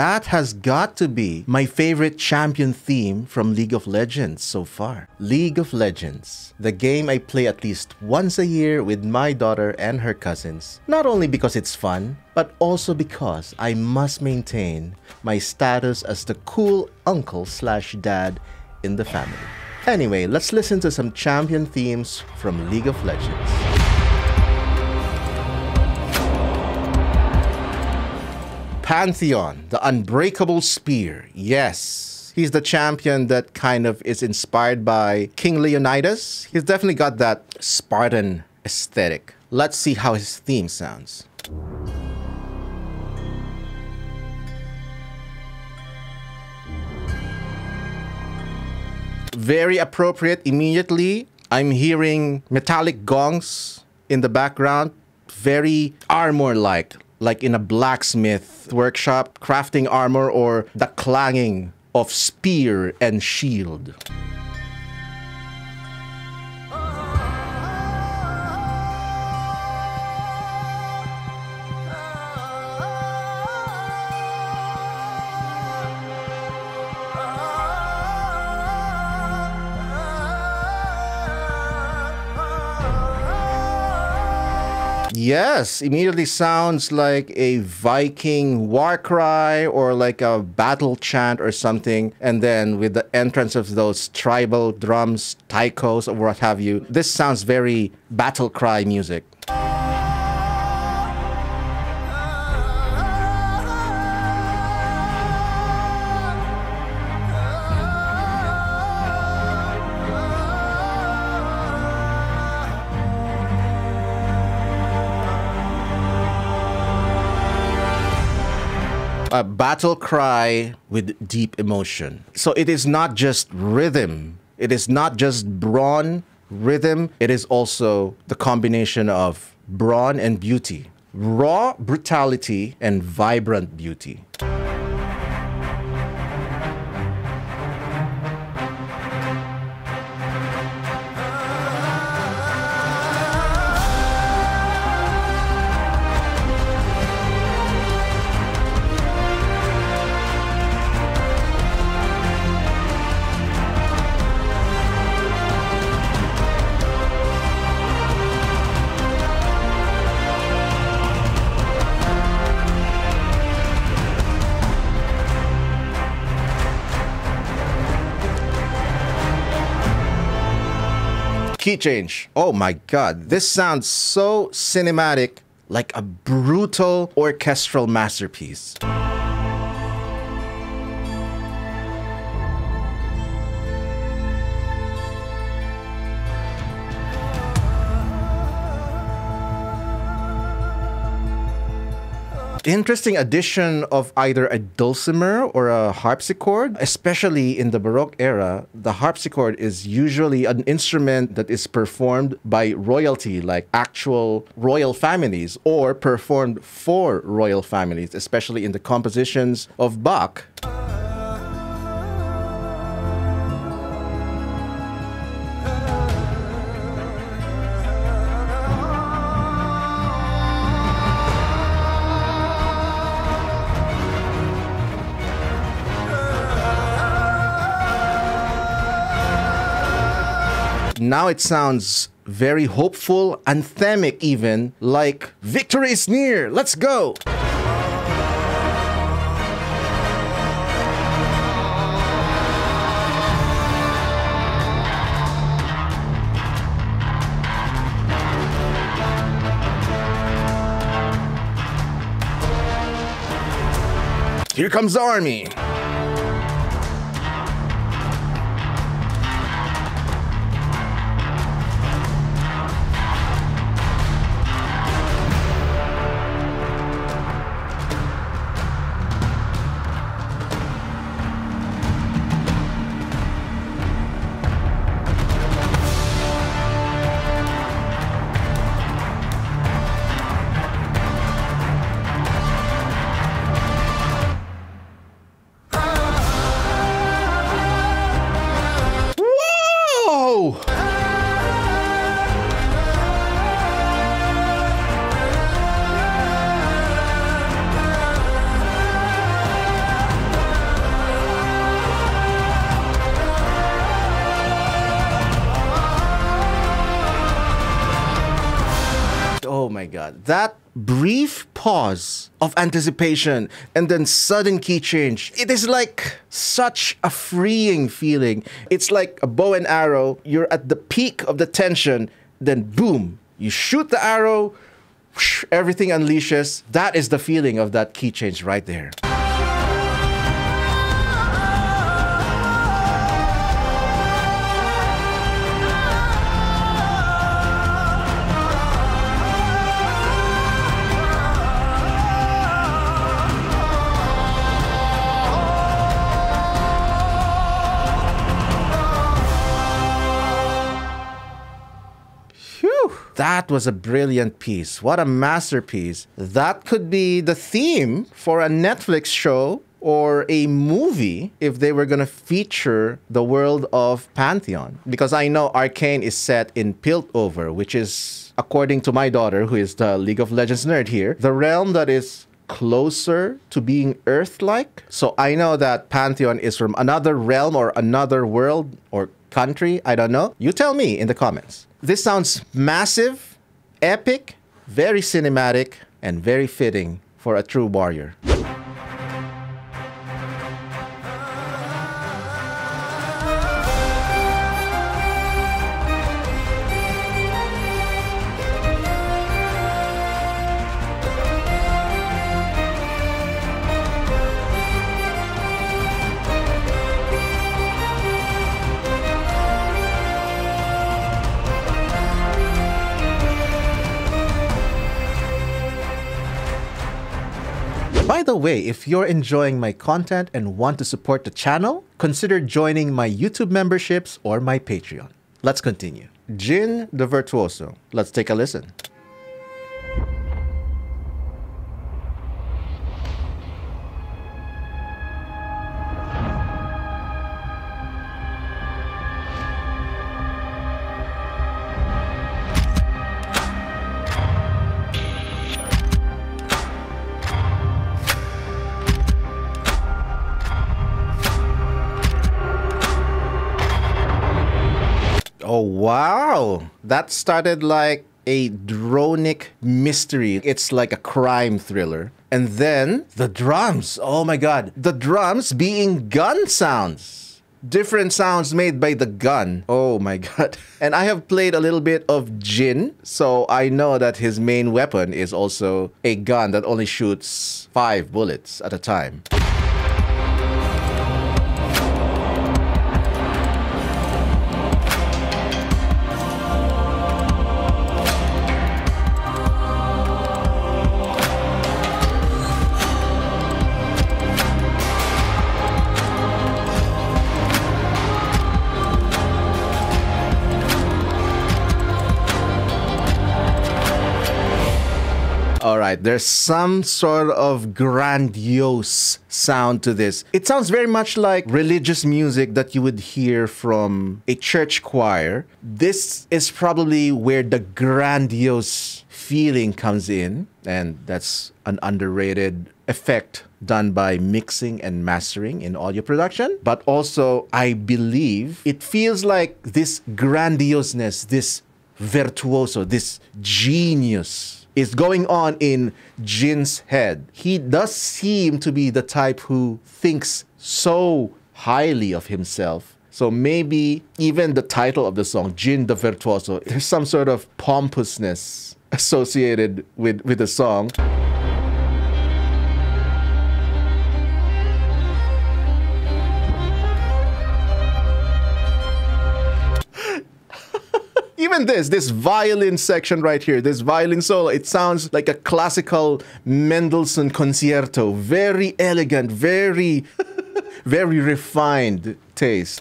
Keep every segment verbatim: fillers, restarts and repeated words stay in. that has got to be my favorite champion theme from League of Legends so far. League of Legends, the game I play at least once a year with my daughter and her cousins, not only because it's fun, but also because I must maintain my status as the cool uncle slash dad in the family. Anyway, let's listen to some champion themes from League of Legends. Pantheon, the Unbreakable Spear. Yes, he's the champion that kind of is inspired by King Leonidas. He's definitely got that Spartan aesthetic. Let's see how his theme sounds. Very appropriate. Immediately, I'm hearing metallic gongs in the background. Very armor-like, like in a blacksmith workshop, crafting armor, or the clanging of spear and shield. Yes, immediately sounds like a Viking war cry or like a battle chant or something. And then with the entrance of those tribal drums, taikos, or what have you, this sounds very battle cry music. A battle cry with deep emotion. So it is not just rhythm. It is not just brawn, rhythm. It is also the combination of brawn and beauty. Raw brutality and vibrant beauty. Key change. Oh my god, this sounds so cinematic, like a brutal orchestral masterpiece. Interesting addition of either a dulcimer or a harpsichord. Especially in the Baroque era, the harpsichord is usually an instrument that is performed by royalty, like actual royal families, or performed for royal families, especially in the compositions of Bach. Now it sounds very hopeful, anthemic even, like victory is near, let's go! Here comes the army! that, that brief pause of anticipation and then sudden key change, it is like such a freeing feeling. It's like a bow and arrow. You're at the peak of the tension, then boom, you shoot the arrow, whoosh, everything unleashes. That is the feeling of that key change right there. That was a brilliant piece. What a masterpiece. That could be the theme for a Netflix show or a movie if they were going to feature the world of Pantheon. Because I know Arcane is set in Piltover, which is, according to my daughter, who is the League of Legends nerd here, the realm that is closer to being Earth-like. So I know that Pantheon is from another realm or another world or country. I don't know. You tell me in the comments. This sounds massive, epic, very cinematic, and very fitting for a true warrior. By the way, if you're enjoying my content and want to support the channel, consider joining my YouTube memberships or my Patreon. Let's continue. Jhin the Virtuoso. Let's take a listen. Oh, wow. That started like a dronic mystery. It's like a crime thriller. And then the drums. Oh my God. The drums being gun sounds. Different sounds made by the gun. Oh my God. And I have played a little bit of Jhin, so I know that his main weapon is also a gun that only shoots five bullets at a time. There's some sort of grandiose sound to this. It sounds very much like religious music that you would hear from a church choir. This is probably where the grandiose feeling comes in, and that's an underrated effect done by mixing and mastering in audio production. But also, I believe it feels like this grandioseness, this virtuoso, this genius is going on in Jhin's head. He does seem to be the type who thinks so highly of himself. So maybe even the title of the song, Jhin the Virtuoso, there's some sort of pompousness associated with, with the song. Even this, this violin section right here, this violin solo, it sounds like a classical Mendelssohn concerto. Very elegant, very, very refined taste.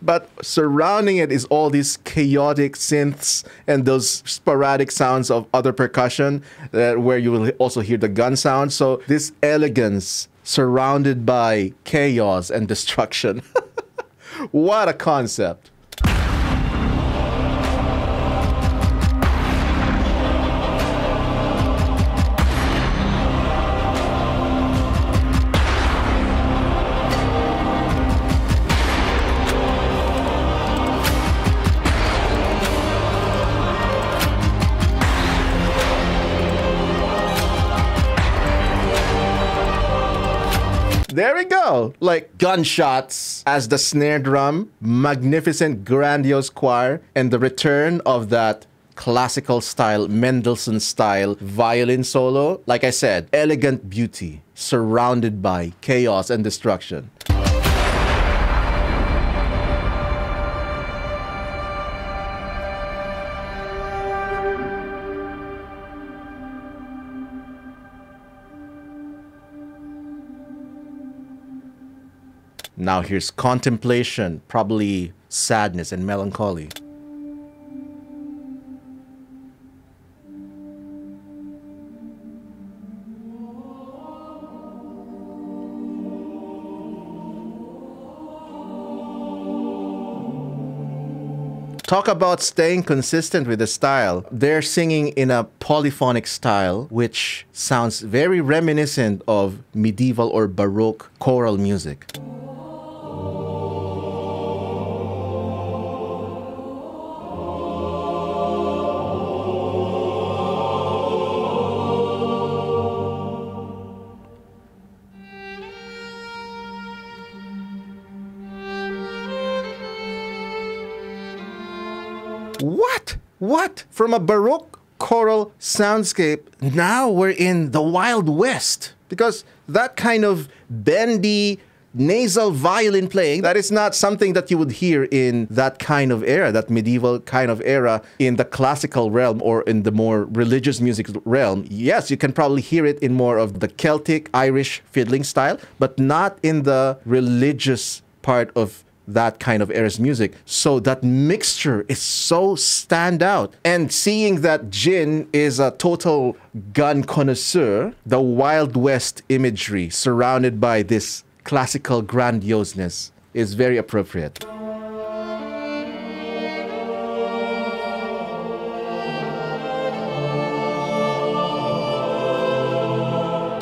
But surrounding it is all these chaotic synths and those sporadic sounds of other percussion uh, where you will also hear the gun sound. So this elegance surrounded by chaos and destruction. What a concept. There we go. Like gunshots as the snare drum, magnificent, grandiose choir, and the return of that classical style, Mendelssohn style violin solo. Like I said, elegant beauty surrounded by chaos and destruction. Now here's contemplation, probably sadness and melancholy. Talk about staying consistent with the style. They're singing in a polyphonic style, which sounds very reminiscent of medieval or Baroque choral music. What? What? From a Baroque choral soundscape, now we're in the Wild West. Because that kind of bendy, nasal violin playing, that is not something that you would hear in that kind of era, that medieval kind of era, in the classical realm or in the more religious music realm. Yes, you can probably hear it in more of the Celtic, Irish fiddling style, but not in the religious part of that kind of era's music. So that mixture is so standout. And seeing that Jhin is a total gun connoisseur, the Wild West imagery surrounded by this classical grandioseness is very appropriate.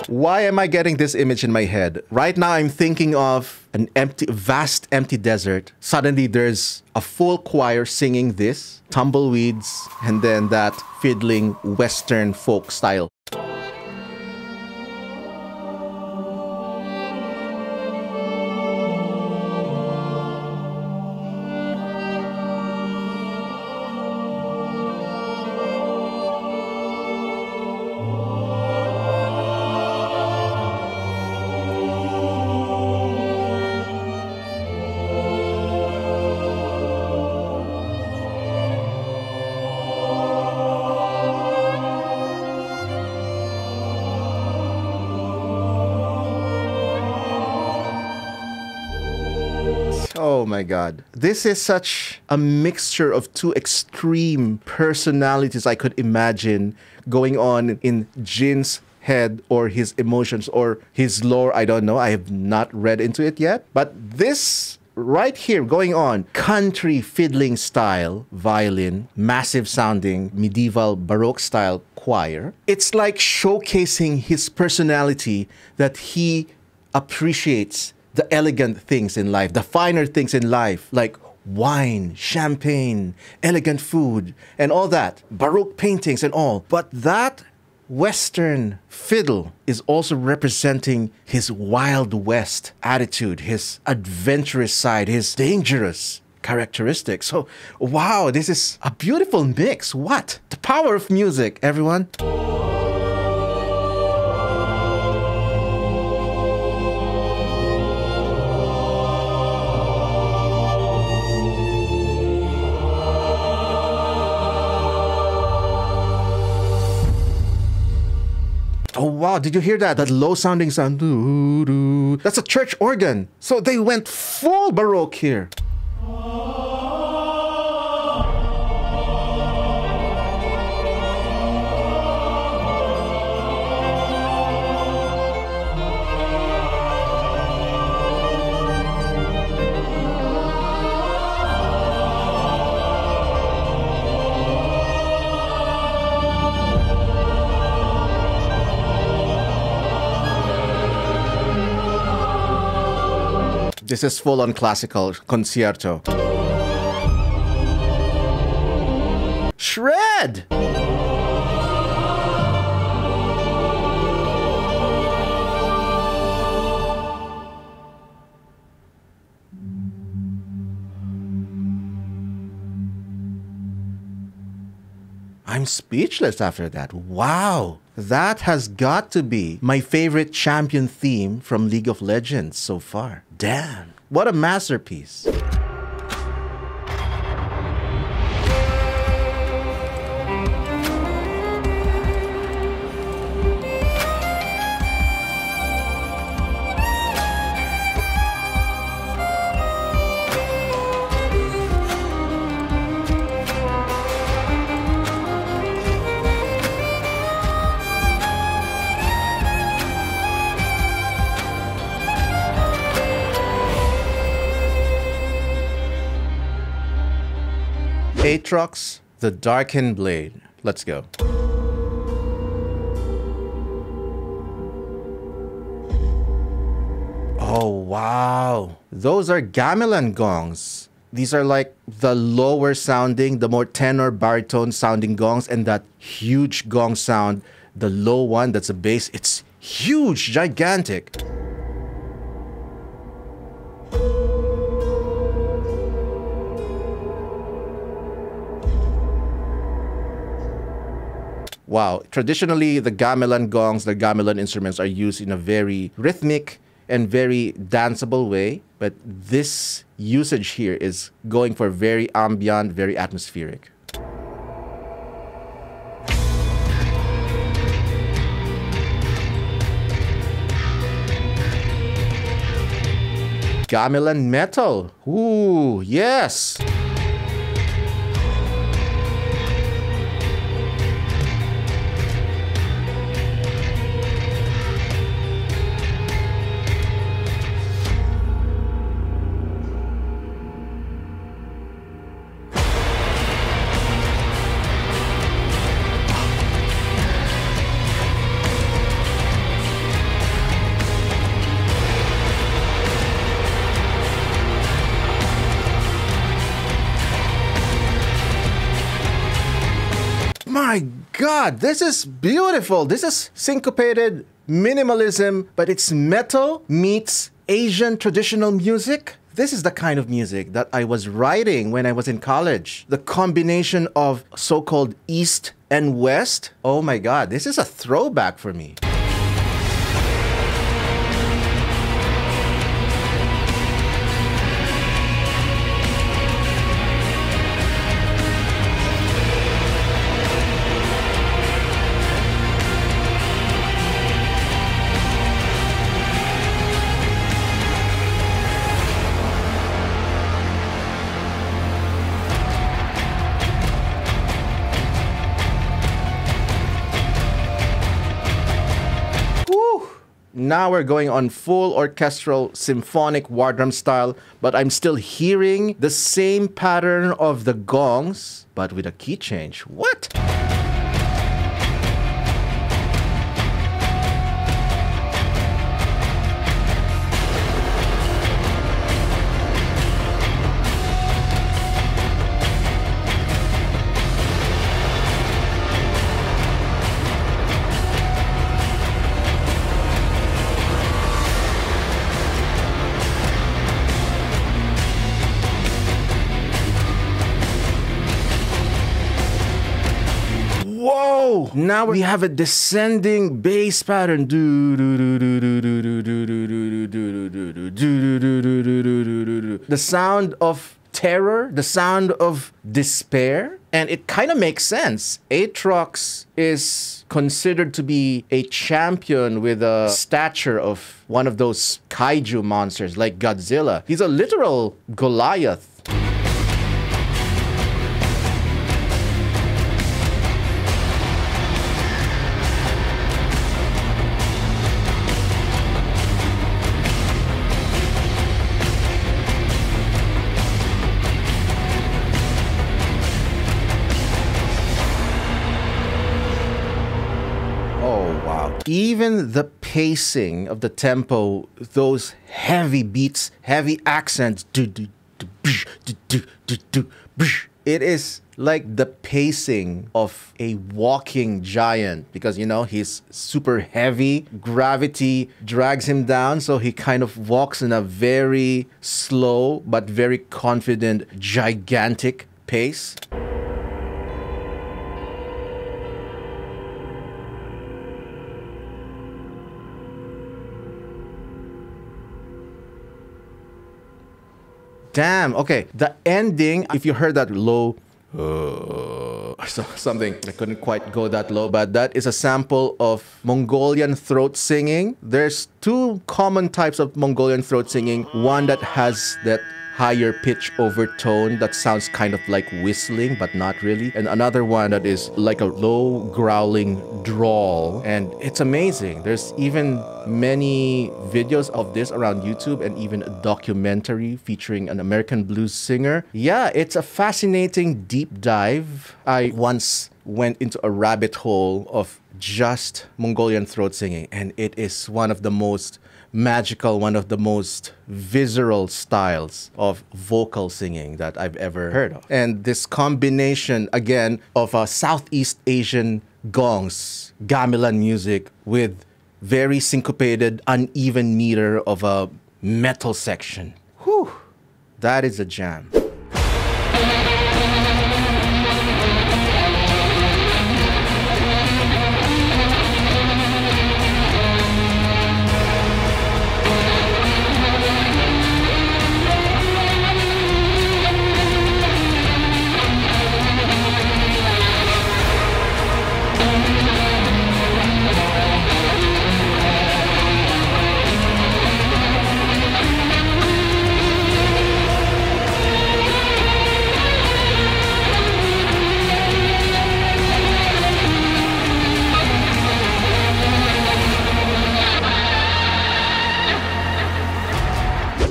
Why am I getting this image in my head? Right now, I'm thinking of an empty, vast, empty desert. Suddenly, there's a full choir singing this, tumbleweeds, and then that fiddling Western folk style. Oh my God. This is such a mixture of two extreme personalities I could imagine going on in Jhin's head or his emotions or his lore. I don't know. I have not read into it yet. But this right here going on, country fiddling style violin, massive sounding medieval Baroque style choir. It's like showcasing his personality, that he appreciates the elegant things in life, the finer things in life, like wine, champagne, elegant food, and all that, Baroque paintings and all. But that Western fiddle is also representing his Wild West attitude, his adventurous side, his dangerous characteristics. So, wow, this is a beautiful mix. What? The power of music, everyone. Oh, wow. Did you hear that? That low-sounding sound. Doo doo. That's a church organ. So they went full Baroque here. This is full-on classical concerto. Shred! I'm speechless after that. Wow. That has got to be my favorite champion theme from League of Legends so far. Damn, what a masterpiece. Aatrox, the Darkin blade. Let's go. Oh, wow. Those are gamelan gongs. These are like the lower sounding, the more tenor baritone sounding gongs, and that huge gong sound, the low one that's a bass, it's huge, gigantic. Wow. Traditionally, the gamelan gongs, the gamelan instruments are used in a very rhythmic and very danceable way. But this usage here is going for very ambient, very atmospheric. Gamelan metal. Ooh, yes. My God, this is beautiful. This is syncopated minimalism, but it's metal meets Asian traditional music. This is the kind of music that I was writing when I was in college. The combination of so-called East and West. Oh my God, this is a throwback for me. Now we're going on full orchestral symphonic war drum style, but I'm still hearing the same pattern of the gongs, but with a key change. What? Now we have a descending bass pattern. The sound of terror, the sound of despair. And it kind of makes sense. Aatrox is considered to be a champion with a stature of one of those kaiju monsters like Godzilla. He's a literal Goliath. Even the pacing of the tempo, those heavy beats, heavy accents, it is like the pacing of a walking giant because, you know, he's super heavy. Gravity drags him down, so he kind of walks in a very slow but very confident, gigantic pace. Damn, okay. The ending, if you heard that low, uh, so something, I couldn't quite go that low, but that is a sample of Mongolian throat singing. There's two common types of Mongolian throat singing. One that has that higher pitch overtone that sounds kind of like whistling, but not really. And another one that is like a low growling drawl. And it's amazing. There's even many videos of this around YouTube and even a documentary featuring an American blues singer. Yeah, it's a fascinating deep dive. I once went into a rabbit hole of just Mongolian throat singing, and it is one of the most magical, one of the most visceral styles of vocal singing that I've ever heard of. And this combination, again, of uh, Southeast Asian gongs, gamelan music, with very syncopated, uneven meter of a metal section. Whew, that is a jam.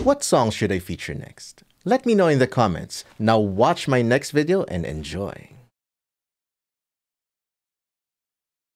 What song should I feature next? Let me know in the comments. Now watch my next video and enjoy.